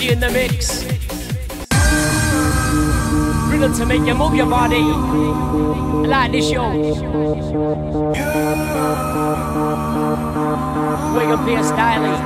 Stinky in the mix. Rhythm to make you move your body like this, yo. Wake up here styling.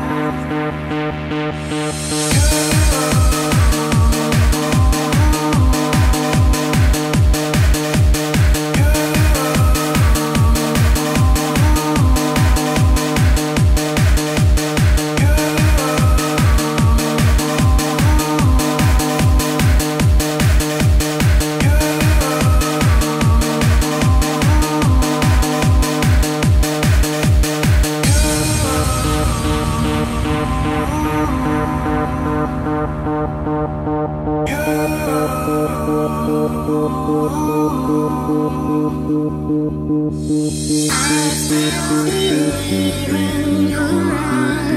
I still feel it in your eyes.